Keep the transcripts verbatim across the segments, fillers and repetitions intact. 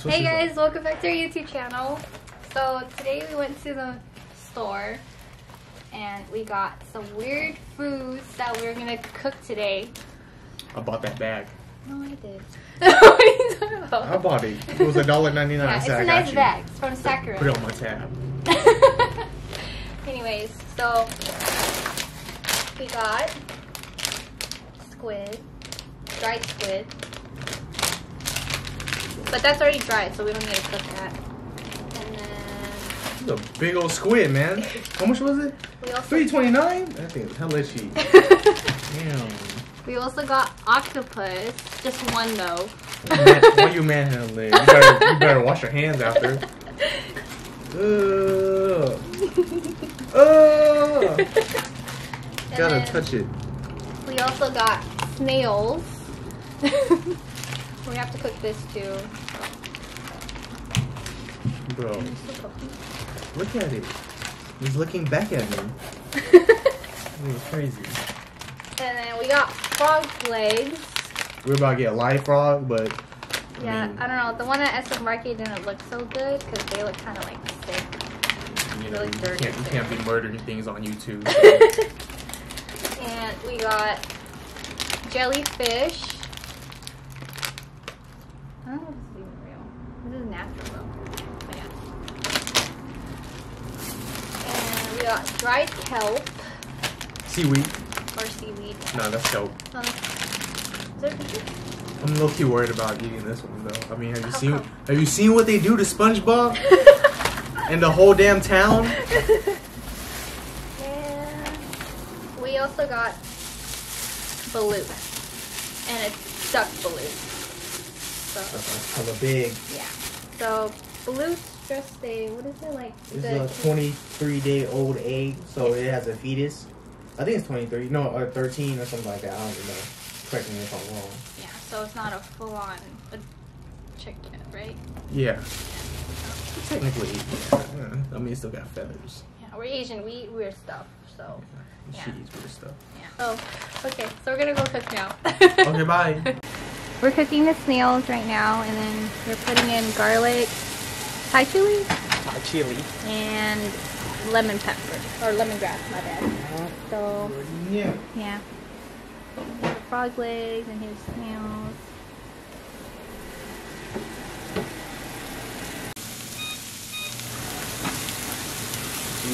Hey guys, welcome back to our YouTube channel. So today we went to the store and we got some weird foods that we were gonna cook today. I bought that bag. No, I did. What are you talking about? I bought it. It was a dollar ninety-nine. Yeah, it's a nice bag. It's from Sakura. Put it on my tab. Anyways, so we got squid, dried squid. But that's already dried, so we don't need to cook that. And then... This is a big old squid, man. How much was it? three twenty-nine? That thing is hella cheap. Damn. We also got octopus. Just one, though. Why you manhandling? You better, you better wash your hands after. Ugh. Ugh. Gotta touch it. We also got snails. We have to cook this too. Bro, look at it. He's looking back at me. It's crazy. And then we got frog legs. We're about to get a live frog, but... Yeah, I, mean, I don't know. The one at S M Market didn't look so good because they look kind of like sick. You know, really you, dirty can't, you can't be murdering things on YouTube. So. And we got jellyfish. I don't know if this is even real. This is natural though. But yeah. And we got dried kelp. Seaweed. Or seaweed. No, that's kelp. Um, is there a picture? I'm low key worried about eating this one though. I mean, have you How seen come? have you seen what they do to SpongeBob? And the whole damn town? And we also got balut. And it's duck balut. So, that's hella big. Yeah. So, blue stress day, what is it like? It's the, a twenty-three day old egg, so it has a fetus. I think it's twenty-three, no, or thirteen or something like that. I don't know. Correct me if I'm wrong. Yeah, so it's not a full on chicken, right? Yeah. yeah. So. Technically, yeah. I mean, it still got feathers. Yeah, we're Asian, we eat weird stuff, so. Yeah. She yeah. eats weird stuff. Yeah. Oh, okay, so we're gonna go cook now. Okay, bye. We're cooking the snails right now, and then we're putting in garlic, Thai chili? Thai chili. And lemon pepper, or lemongrass, my bad. So, yeah. yeah. Here's the frog legs, and here's snails.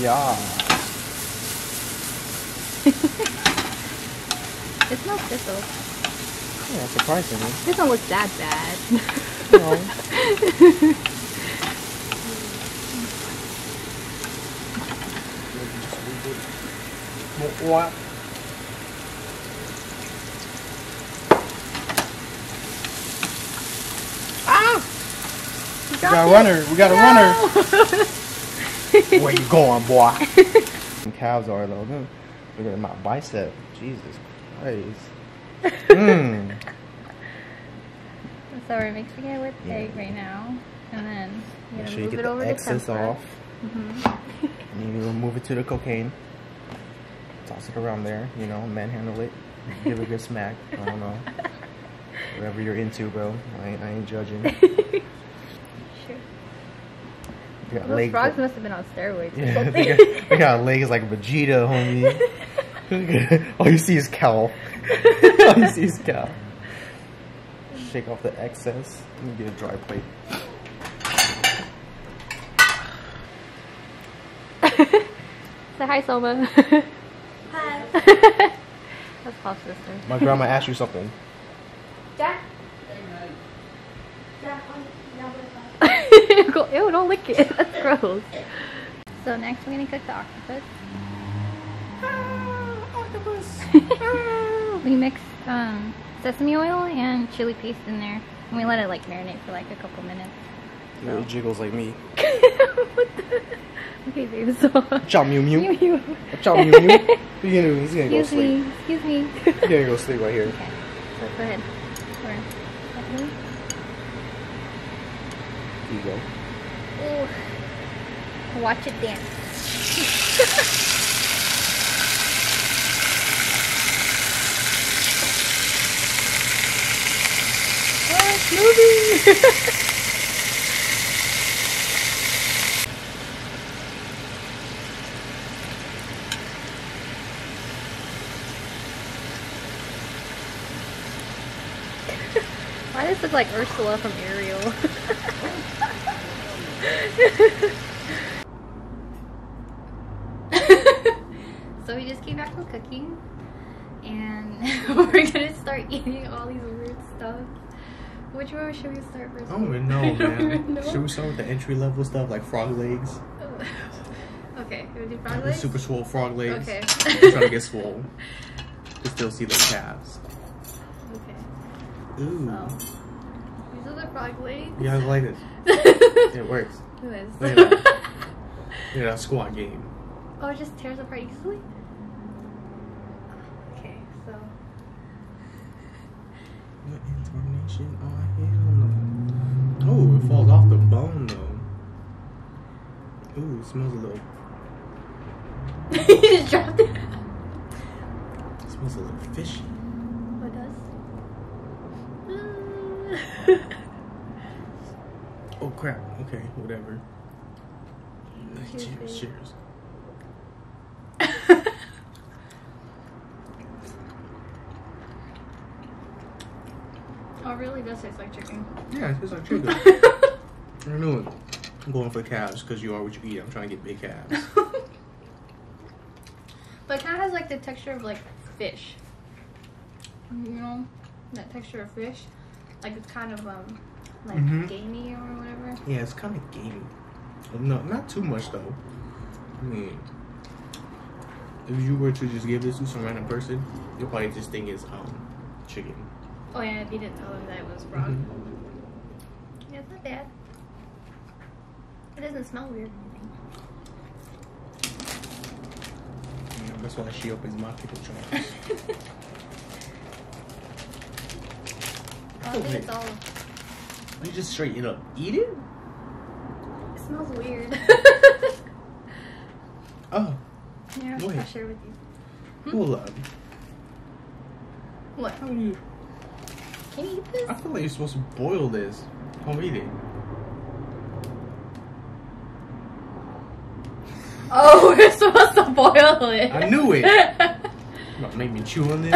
Yeah. It smells thistle. Yeah, surprising. It doesn't look that bad. No. What? Ah! We got, got a runner. We got no. a runner. Where you going, boy? Some cows are though. Look at my bicep. Jesus Christ. mm. So we're mixing it with egg yeah. right now, and then you know, sure move you get it over the excess off. Mm-hmm. And you move it to the cocaine, toss it around there, you know, manhandle it, give it a good smack. I don't know, whatever you're into, bro. I ain't, I ain't judging. Sure. Got Those legs frogs must have been on steroids. Or yeah, something. They, got, they got legs like Vegeta, homie. All you see is cow. All you see is cow. Shake off the excess and get a dry plate. Say hi, Soma. Hi. That's Pop's sister. My grandma asked you something. Jack? Jack, ew, don't lick it. That's gross. So next we're going to cook the octopus. We mix um, sesame oil and chili paste in there, and we let it like marinate for like a couple minutes. So. Yeah, it jiggles like me. What the? Okay, babe. So. Ciao, Mew Mew. Ciao, Mew Mew. He's gonna, he's gonna go sleep. Excuse me. He's gonna go sleep right here. Okay. So go ahead. Here you go. Ooh. Watch it dance. Movie. Why does it look like Ursula from Ariel? So we just came back from cooking and we're gonna start eating all these weird stuff. Which one should we start first? I don't even know, man. Even know. Should we start with the entry level stuff like frog legs? Oh. Okay, we do frog legs? Super swole frog legs. Okay. We're trying to get swole. To still see those calves. Okay. Ooh. Oh. These are the frog legs? Yeah, I like it. It works. It is. Look at that. Look at that squat game. Oh, it just tears apart easily? Okay, so. What information on him? Oh, it falls off the bone though. Ooh, it smells a little. You just dropped it. It smells a little fishy. What does? Oh crap, okay, whatever. Cheers, cheers. cheers. Oh, it really does taste like chicken. Yeah, it tastes like chicken. I knew it. I'm going for the calves because you are what you eat. I'm trying to get big calves. But it kind of has like the texture of like fish. You know, that texture of fish. Like it's kind of um, like mm-hmm. gamey or whatever. Yeah, it's kind of gamey. No, not too much though. I mean, if you were to just give this to some random person, you'll probably just think it's um chicken. Oh yeah, if you didn't know that it was frog. Mm-hmm. Yeah, it's not bad. It doesn't smell weird or anything. Yeah, that's why she opens my pickle jar. I think it's all. You just straight it up. Eat it? It smells weird. Oh. Yeah, I'll share with you. Hold up. What? How do you? Can you eat this? I feel like you're supposed to boil this. I'll eat it. Oh, we're supposed to boil it. I knew it. You're about to make me chew on this.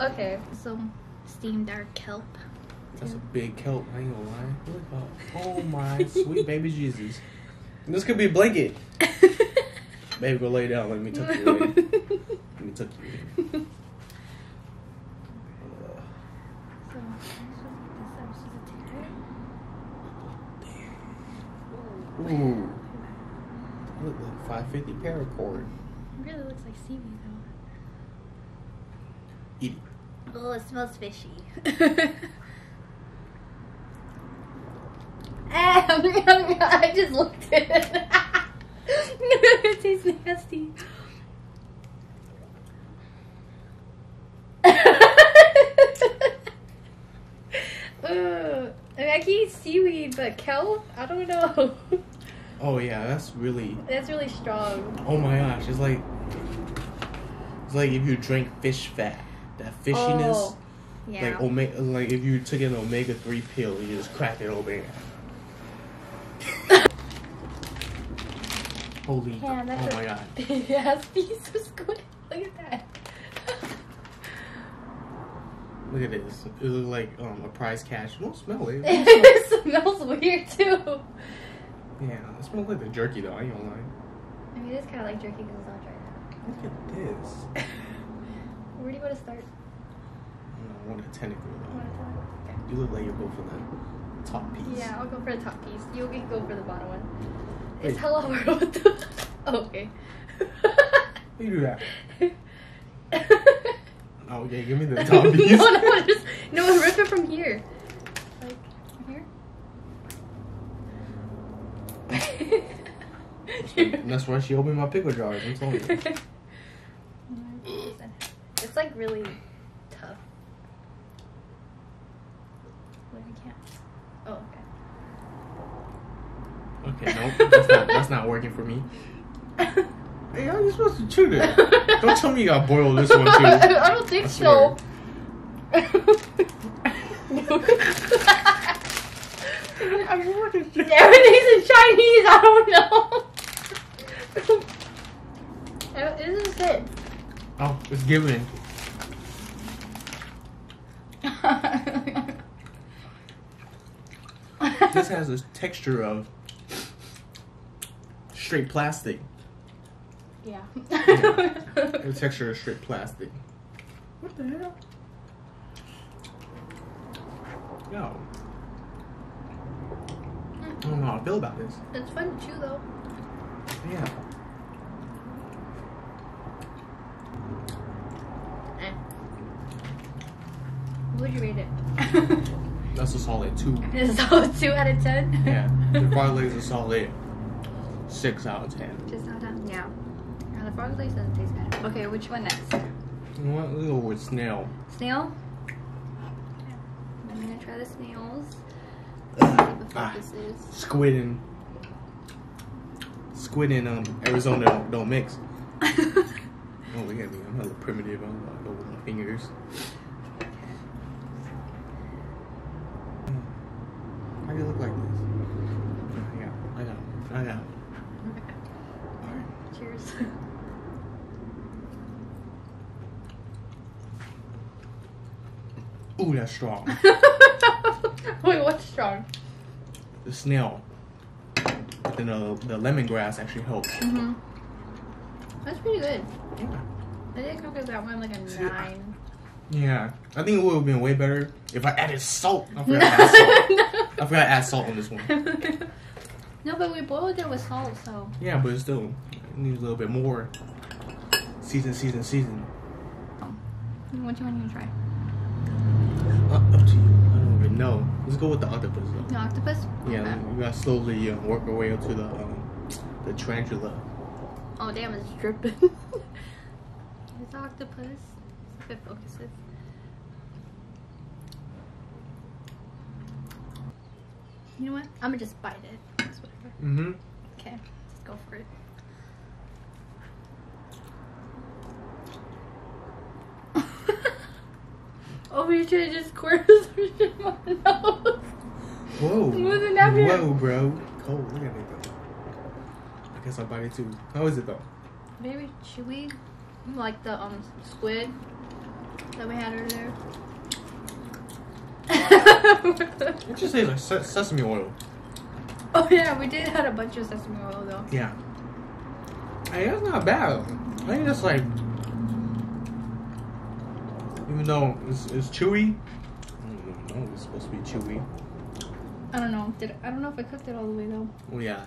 Okay, so steamed our kelp. That's yeah. a big kelp. I ain't gonna lie. Look up. Oh my sweet baby Jesus. This could be a blanket. Baby, go lay down. Let me tuck you away. Let me tuck you away. Ooh. It looks like five fifty paracord. It really looks like seaweed though. Eat it. Oh, it smells fishy. I just looked at it. It tastes nasty. I can eat seaweed, but kelp? I don't know. Oh yeah, that's really that's really strong. Oh my gosh, it's like it's like if you drink fish fat, that fishiness. Oh, yeah. Like omega, like if you took an omega three pill, you just cracked it open. Holy! Yeah, that's oh my god! Big ass piece of squid. Look at that. Look at this. It looks like um, a prize cash. Don't smell it. Don't smell it. It smells weird too. Yeah, it smells like the jerky though. I ain't gonna lie. I mean, it's kind of like jerky because it's not dry. Look at this. Where do you want to start? I want a tentacle though. Okay. You look like you'll go for the top piece. Yeah, I'll go for the top piece. You can go for the bottom one. Wait. It's hello world. What the? Oh, okay. You do that. Okay, give me the top piece. no, no, just no. Rip it from here. Like here. And that's why she opened my pickle jars. I'm telling you. It's like really tough. What if you can't? Oh, okay. Okay, nope. That's not, that's not working for me. Hey, how are you supposed to chew this? Don't tell me you gotta boil this one too. I don't think I so. I'm working. Everything's in Chinese. I don't know. It isn't good. Oh, it's giving. This has this texture of straight plastic. Yeah. Yeah. The texture is straight plastic. What the hell? Yo. Mm. I don't know how I feel about this. It's fun to chew though. Yeah. Eh. What would you rate it? That's a solid two. It's a solid two out of ten? Yeah. The frog legs are solid six out of ten. Just out of ten? Yeah. The frog legs doesn't taste bad. Okay, which one next? What little with snail? Snail? I'm gonna try the snails. Let's see what ah, this is. Squid and squid and um Arizona don't, don't mix. Oh, look at me! I'm hella primitive. I'm like over my fingers. Okay. How do you look like this? I got, I got, I got. All right. Cheers. Ooh, that's strong. Wait, what's strong? The snail. Then the, the lemongrass actually helps. Mm-hmm. That's pretty good. Yeah. I think I'll give that one like a See, nine. I, yeah. I think it would have been way better if I added salt. I forgot to add salt. No. I forgot to add salt on this one. No, but we boiled it with salt, so. Yeah, but it still needs a little bit more. Season, season, season. Oh. Which one you try? Uh, up to you. I don't even know. Let's go with the octopus though. The octopus? Yeah, okay. You gotta slowly uh, work our way up to the um, the tarantula. Oh damn, it's dripping. It's octopus. If it focuses. You know what? I'm gonna just bite it. It's whatever. Mm-hmm. Okay, let's go for it. Oh, you should have just squirted some shit on my nose. Whoa. Wasn't that weird? Whoa, bro. Cold. Look at me, bro. I guess I'll bite it too. How is it, though? Very chewy. Like the um squid that we had over there. It just tastes like ses sesame oil. Oh, yeah. We did have a bunch of sesame oil, though. Yeah. Hey, that's not bad. I think that's like... Even though it's, it's chewy, I don't know. It's supposed to be chewy. I don't know. Did I don't know if I cooked it all the way though. Well, yeah.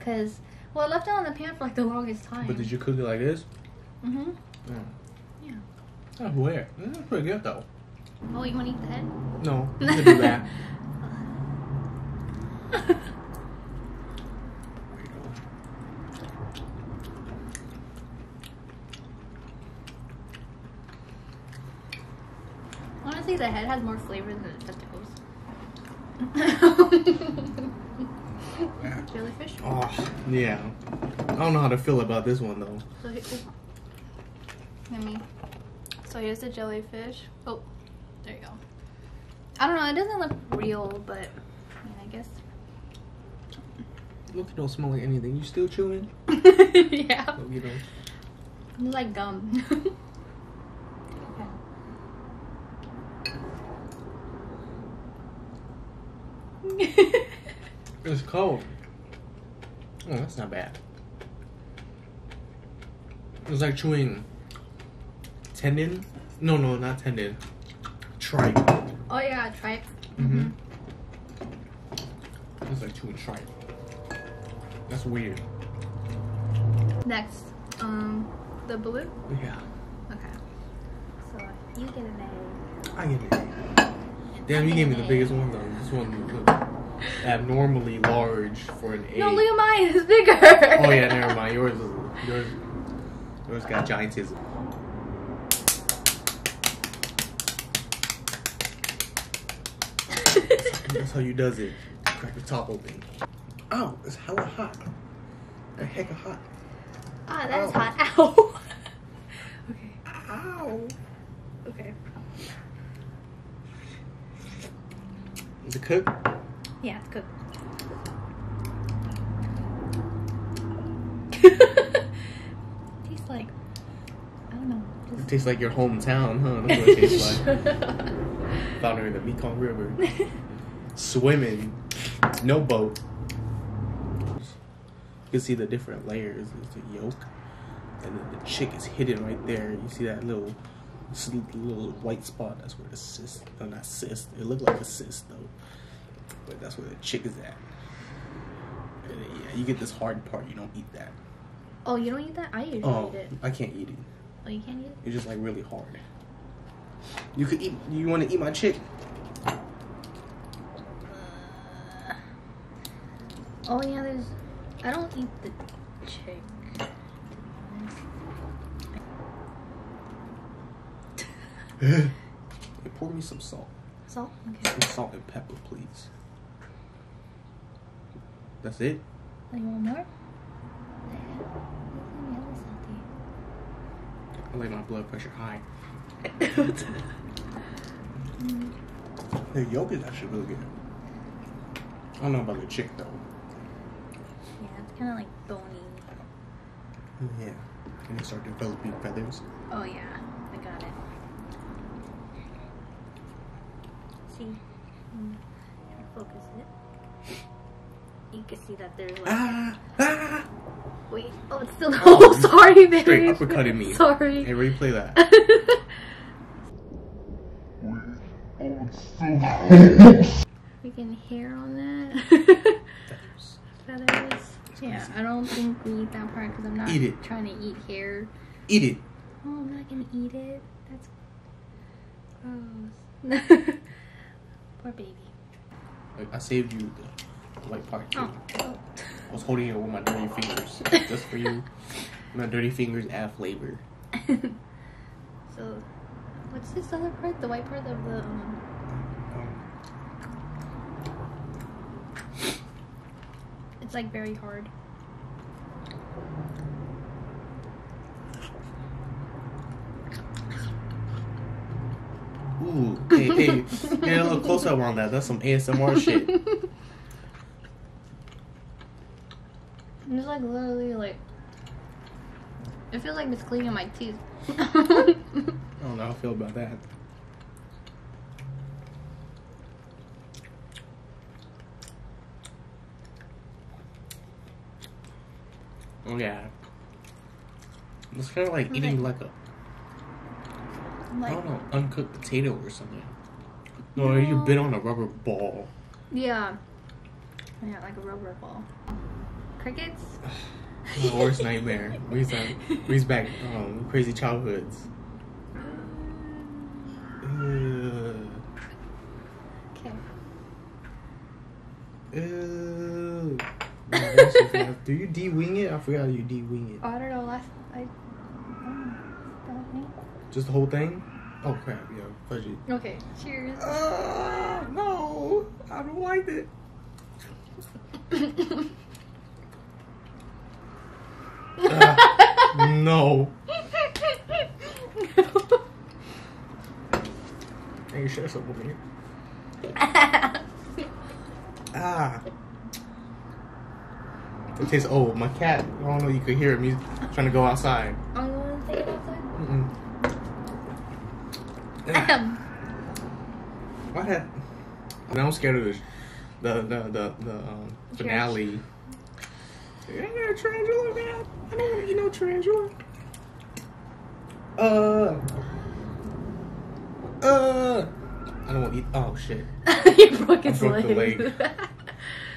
Cause well, I left it on the pan for like the longest time. But did you cook it like this? Mhm. Yeah. Yeah. That's weird. This is pretty good though. Oh, you want to eat the head? No. You can do that. There you go. Honestly, the head has more flavor than the testicles. Jellyfish? Oh, yeah. I don't know how to feel about this one, though. So, let me. So here's the jellyfish. Oh, there you go. I don't know. It doesn't look real, but I mean, I guess. Look, it don't smell like anything. You still chewing? Yeah. Look, you don't. Like gum. It's cold. Oh, that's not bad. It's like chewing tendon. No, no, not tendon. Tripe. Oh yeah, tripe. Mm-hmm. It's like chewing tripe. That's weird. Next, um, the balloon. Yeah. Okay. So you get an egg. I get an egg. Damn, you gave me the biggest one though. This one looked abnormally large for an egg. No, look at mine. It's bigger. Oh yeah, never mind. Yours, is, yours, yours got giantism. That's how you does it. Crack the top open. Oh, it's hella hot. The heck of hot. Ah, that is hot. Ow. Okay. Ow. Okay. Is it cooked? Yeah, it's cooked. Tastes like, I don't know. It tastes like your hometown, huh? That's what it tastes like. Found her in the Mekong River. Swimming. No boat. You can see the different layers. There's the yolk. And then the chick is hidden right there. You see that little little white spot? That's where the cyst, no, not cyst. It looked like a cyst though. But that's where the chick is at. And then, yeah, you get this hard part. You don't eat that. Oh, you don't eat that? I usually oh, eat it. I can't eat it. Oh, you can't eat it? It's just like really hard. You could eat. You want to eat my chick? Uh, oh yeah, there's. I don't eat the chick. Hey, pour me some salt. Salt? Okay. Some salt and pepper, please. That's it? Oh, you want more? I like my blood pressure high. The yolk is actually really good. I don't know about the chick though. Yeah, it's kind of like bony. Yeah. And it starts developing feathers. Oh yeah, I got it. See, can I focus it? You can see that there's like. Ah, ah. Wait, oh, it's still. Oh, oh sorry, baby. Straight uppercutting me. Sorry. Hey, replay that. Oh, it's still. We can hair on that. Feathers. Feathers. Yeah, I don't think we eat that part because I'm not eat it. trying to eat hair. Eat it. Oh, I'm not gonna eat it. That's gross. Poor baby. Like, I saved you the white part too. Oh. I was holding it with my dirty fingers. Just for you. My dirty fingers add flavor. So, what's this other part? The white part of the. Um... It's like very hard. Ooh, hey, hey, hey, a little close up on that. That's some A S M R shit. It's like literally like, it feels like it's cleaning my teeth. I don't know how I feel about that. Oh yeah. It's kind of like okay. eating like a, Like, I don't know, uncooked potato or something. Or no, you bit on a rubber ball. Yeah. Yeah, like a rubber ball. Crickets? My worst nightmare. We used, to, we used back um, crazy childhoods. Okay. Ew. Ew. Do you de-wing it? I forgot you de-wing it. Oh, I don't know. Last I. Just the whole thing? Oh crap, yeah, fudgy. Okay, cheers. Uh, no, I don't like it. uh, no. Hey, you share some with me. Ah. It tastes old. My cat, I don't know, you could hear him. He's trying to go outside. I'm going to take it outside. Mm-mm. What happened? I'm scared of the the the the um, finale. I got a tarantula, man. I don't want to eat no tarantula. Uh, uh, I don't want to eat. Oh shit! You broke his broke leg. The leg. I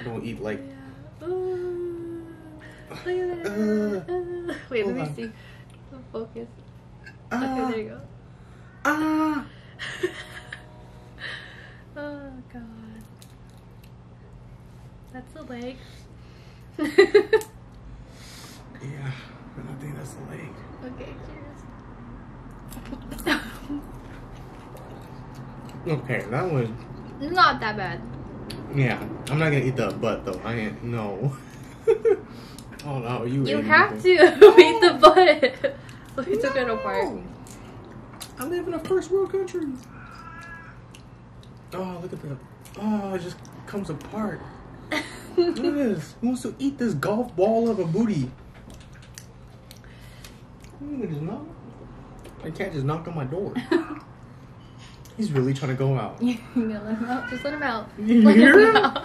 don't eat like. Yeah. Uh, uh, Wait, let me on. see. Focus. Uh, okay, there you go. Ah! Oh god. That's the leg. Yeah, I think that's the leg. Okay, cheers. Okay, that was not that bad. Yeah, I'm not gonna eat the butt though. I ain't no. Oh no, you. You have to eat the butt. So we no. took it apart. I live in a first world country. Oh, look at that. Oh, it just comes apart. Look at this. Who wants to eat this golf ball of a booty? You can just knock. I can't just knock on my door. He's really trying to go out. You know, let him out. Just let him out. You let hear him, him out.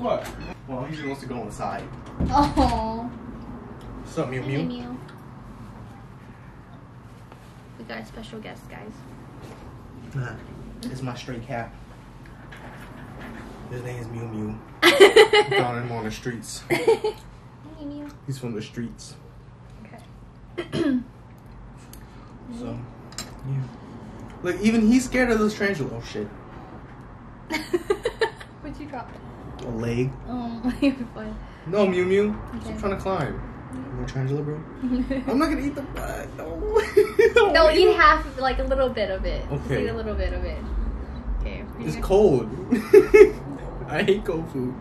What? Well, he just wants to go inside. Oh. What's up, Mew Mew? Mew Mew. We got a special guest, guys. It's my stray cat. His name is Mew Mew. Found him on the streets. Hey, Mew. He's from the streets. Okay. So, yeah. Look, even he's scared of this tarantula. Oh, shit. What'd you drop? A leg. Oh, you're fine. No, Mew Mew. Okay. I'm trying to climb. You want tarantula, bro? I'm not going to eat the butt. No. No, eat half, like a little bit of it. Okay. Just eat a little bit of it. Okay. It's gonna... cold. I hate cold food.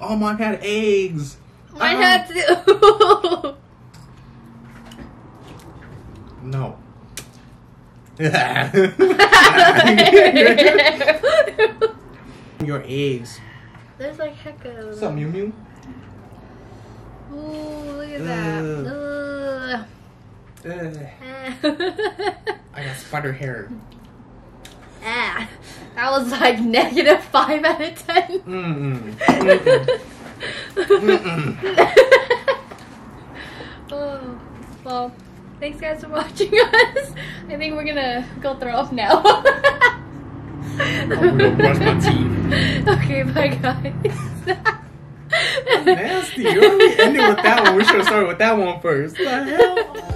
Oh, mine had eggs. Mine um, had too. No. Your eggs. There's like heck of. What's up, Mew Mew? Ooh, look at that. Uh, uh. I got spider hair. Ah, that was like negative five out of ten. Mm-mm. Mm-mm. Mm-mm. Oh, well. Thanks, guys, for watching us. I think we're gonna go throw up now. I'm gonna brush my teeth. Okay, bye, guys. That's nasty. You already ended with that one. We should have started with that one first. What the hell?